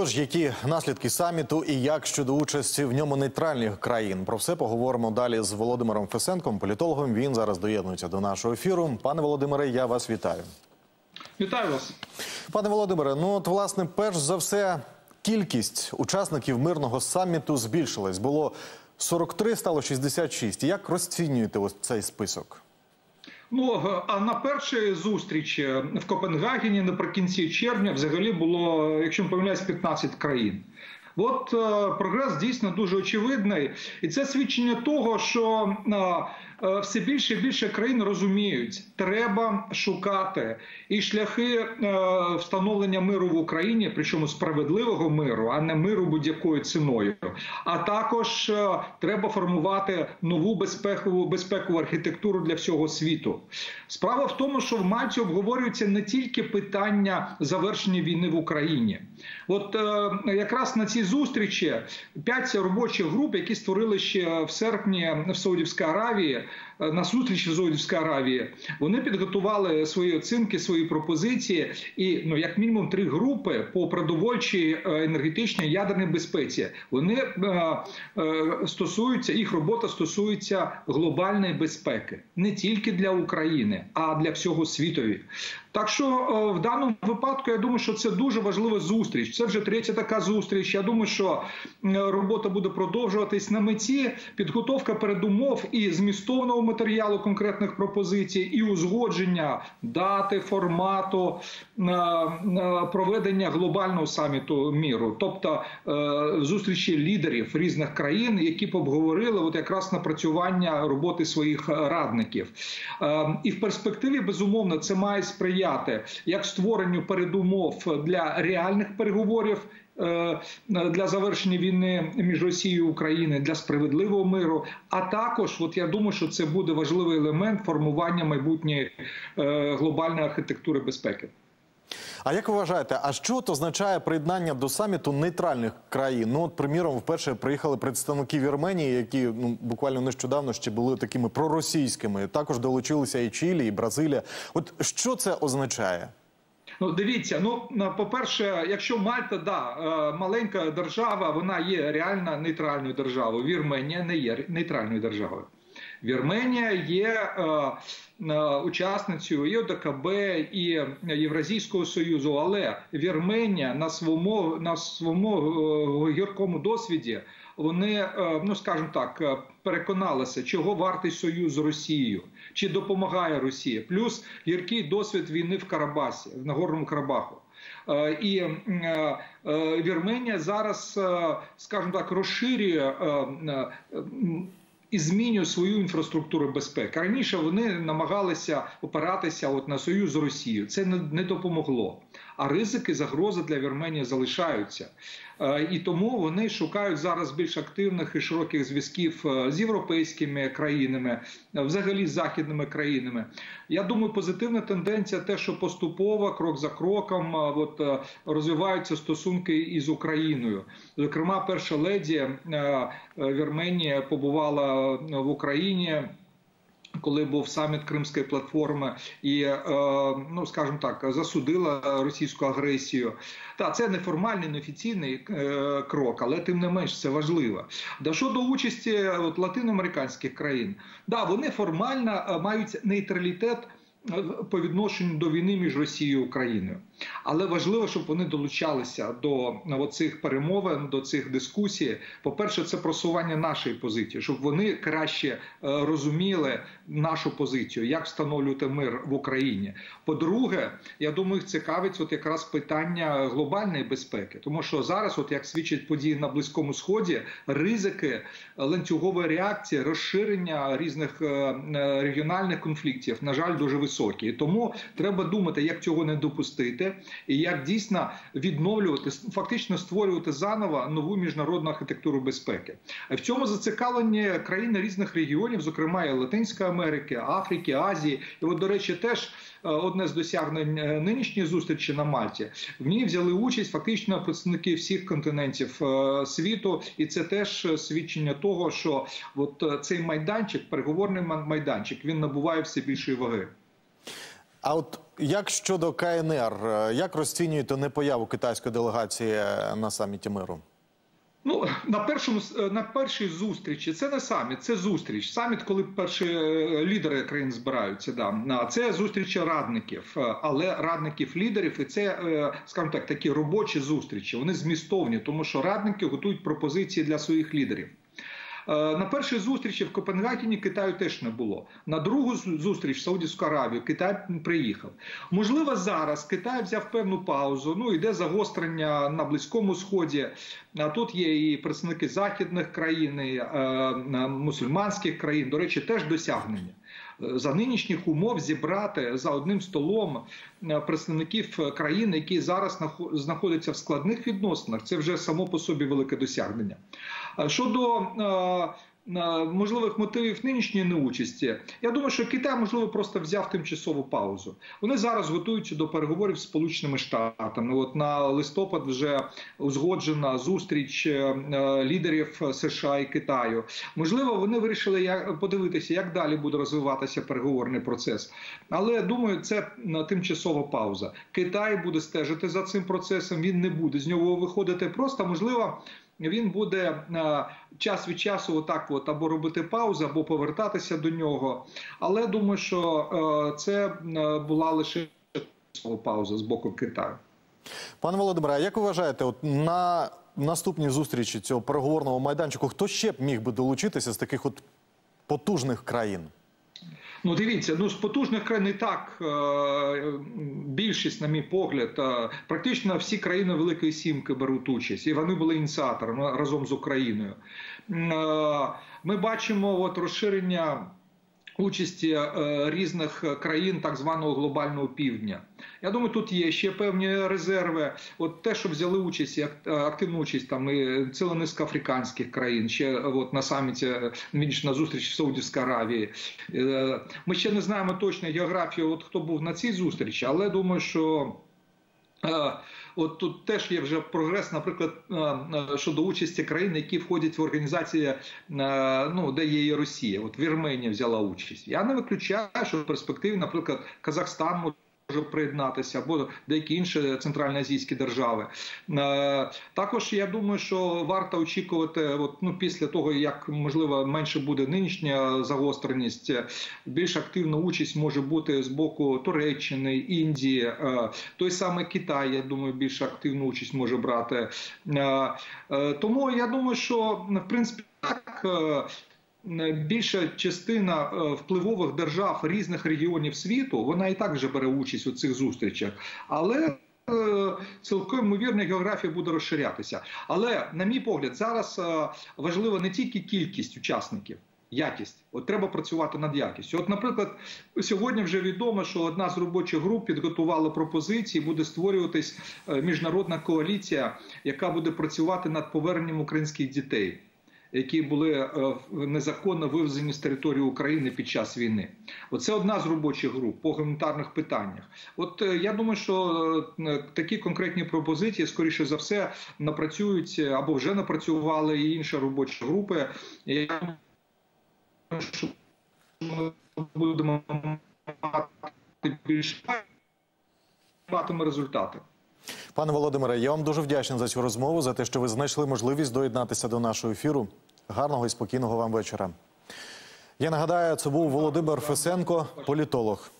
Тож, які наслідки саміту і як щодо участі в ньому нейтральних країн? Про все поговоримо далі з Володимиром Фесенком, політологом. Він зараз доєднується до нашого ефіру. Пане Володимире, я вас вітаю. Вітаю вас. Пане Володимире, ну от, власне, перш за все, кількість учасників мирного саміту збільшилась. Було 43, стало 66. Як розцінюєте ось цей список? Ну, а на першій зустрічі в Копенгагені наприкінці червня взагалі було, якщо не помиляюсь, 15 країн. От прогрес дійсно дуже очевидний. І це свідчення того, що все більше і більше країн розуміють, треба шукати і шляхи встановлення миру в Україні, причому справедливого миру, а не миру будь-якою ціною. А також треба формувати нову безпекову архітектуру для всього світу. Справа в тому, що в Мальті обговорюється не тільки питання завершення війни в Україні. От якраз на цій зустрічі 5 робочих груп, які створили ще в серпні в Саудівській Аравії, на зустрічі в Саудівській Аравії, вони підготували свої оцінки, свої пропозиції і, ну, як мінімум 3 групи по продовольчій, енергетичній, ядерній безпеці. Вони стосуються, їх робота стосується глобальної безпеки. Не тільки для України, а для всього світові. Так що в даному випадку, я думаю, що це дуже важлива зустріч. Це вже 3-я така зустріч. Я думаю, що робота буде продовжуватись. На меті підготовка передумов і змістовного матеріалу конкретних пропозицій, і узгодження дати, формату проведення глобального саміту миру. Тобто зустрічі лідерів різних країн, які б обговорили от якраз напрацювання роботи своїх радників. І в перспективі, безумовно, це має сприяти як створенню передумов для реальних переговорів для завершення війни між Росією і Україною, для справедливого миру, а також, от я думаю, що це буде важливий елемент формування майбутньої глобальної архітектури безпеки. А як ви вважаєте, а що це означає приєднання до саміту нейтральних країн? Ну, от, приміром, вперше приїхали представники Вірменії, які буквально нещодавно ще були такими проросійськими. Також долучилися і Чилі, і Бразилія. От що це означає? Ну, дивіться, по-перше, якщо Мальта, маленька держава, вона є реально нейтральною державою. Вірменія не є нейтральною державою. Вірменія є учасницею і ОДКБ, і Євразійського Союзу, але Вірменія на своєму гіркому досвіді, вони, скажімо так, переконалися, чого вартий союз з Росією, чи допомагає Росія. Плюс гіркий досвід війни в Карабасі, в Нагорному Карабаху. І Вірменія зараз, скажімо так, розширює і змінює свою інфраструктуру безпеки. Раніше вони намагалися опиратися на союз з Росією. Це не допомогло. А ризики, загрози для Вірменії залишаються. І тому вони шукають зараз більш активних і широких зв'язків з європейськими країнами, взагалі з західними країнами. Я думаю, позитивна тенденція те, що поступово, крок за кроком розвиваються стосунки із Україною. Зокрема, перша леді Вірменії побувала в Україні, коли був саміт Кримської платформи і, скажімо так, засудила російську агресію. Та, це неформальний, неофіційний крок, але тим не менш це важливо. Щодо участі латиноамериканських країн, вони формально мають нейтралітет по відношенню до війни між Росією і Україною. Але важливо, щоб вони долучалися до цих перемовин, до цих дискусій. По-перше, це просування нашої позиції, щоб вони краще розуміли нашу позицію, як встановлювати мир в Україні. По-друге, я думаю, їх цікавить якраз питання глобальної безпеки. Тому що зараз, як свідчать події на Близькому Сході, ризики ланцюгової реакції, розширення різних регіональних конфліктів, на жаль, дуже високі. І тому треба думати, як цього не допустити, і як дійсно відновлювати, фактично створювати заново нову міжнародну архітектуру безпеки. В цьому зацікавлені країни різних регіонів, зокрема і Латинської Америки, Африки, Азії. І до речі, теж одне з досягнень нинішньої зустрічі на Мальті. В ній взяли участь фактично представники всіх континентів світу. І це теж свідчення того, що цей майданчик, переговорний майданчик, він набуває все більшої ваги. А от як щодо КНР, як розцінюєте непояву китайської делегації на саміті миру? Ну, на першій зустрічі, це не саміт, це зустріч. Саміт, коли перші лідери країн збираються, да. Це зустрічі радників, але радників-лідерів, і це, скажімо так, такі робочі зустрічі, вони змістовні, тому що радники готують пропозиції для своїх лідерів. На першій зустрічі в Копенгагені Китаю теж не було. На другу зустріч в Саудівську Аравію Китай приїхав. Можливо, зараз Китай взяв певну паузу, ну, йде загострення на Близькому Сході. А тут є і представники західних країн, і мусульманських країн, до речі, теж досягнення. За нинішніх умов зібрати за одним столом представників країн, які зараз знаходяться в складних відносинах, це вже само по собі велике досягнення. Щодо можливих мотивів нинішньої неучасті, я думаю, що Китай, можливо, просто взяв тимчасову паузу. Вони зараз готуються до переговорів з Сполученими Штатами. От на листопад вже узгоджена зустріч лідерів США і Китаю. Можливо, вони вирішили подивитися, як далі буде розвиватися переговорний процес. Але, думаю, це тимчасова пауза. Китай буде стежити за цим процесом, він не буде з нього виходити. Просто, можливо, він буде час від часу отак от, або робити паузу, або повертатися до нього. Але думаю, що це була лише пауза з боку Китаю. Пане Володимире, а як ви вважаєте, от на наступній зустрічі цього переговорного майданчику, хто ще б міг би долучитися з таких от потужних країн? Ну, дивіться, ну, з потужних країн і так більшість, на мій погляд, практично всі країни Великої Сімки беруть участь, і вони були ініціаторами разом з Україною. Ми бачимо от розширення участі різних країн так званого глобального півдня. Я думаю, тут є ще певні резерви. От те, що взяли участь, активну участь там і ціла низка африканських країн, ще от на саміті, на зустрічі в Саудівській Аравії. Ми ще не знаємо точно географію, от хто був на цій зустрічі, але думаю, що от тут теж є вже прогрес, наприклад, щодо участі країн, які входять в організації, ну, де є і Росія. От Вірменія взяла участь. Я не виключаю, що в перспективі, наприклад, Казахстан може приєднатися, або деякі інші центральноазійські держави. Також, я думаю, що варто очікувати, от, ну, після того, як, можливо, менше буде нинішня загостреність, більш активна участь може бути з боку Туреччини, Індії, той самий Китай, я думаю, більш активну участь може брати. Тому, я думаю, що, в принципі, так, більша частина впливових держав різних регіонів світу, вона і так вже бере участь у цих зустрічах. Але цілком ймовірно географія буде розширятися. Але, на мій погляд, зараз важлива не тільки кількість учасників, якість. От треба працювати над якістю. От, наприклад, сьогодні вже відомо, що одна з робочих груп підготувала пропозиції, буде створюватись міжнародна коаліція, яка буде працювати над поверненням українських дітей, які були незаконно вивезені з території України під час війни. Оце одна з робочих груп по гуманітарних питаннях. От я думаю, що такі конкретні пропозиції, скоріше за все, напрацюють або вже напрацювали і інші робочі групи. Я думаю, що ми будемо мати більш багатими результати. Пане Володимире, я вам дуже вдячний за цю розмову, за те, що ви знайшли можливість доєднатися до нашого ефіру. Гарного і спокійного вам вечора. Я нагадаю, це був Володимир Фесенко, політолог.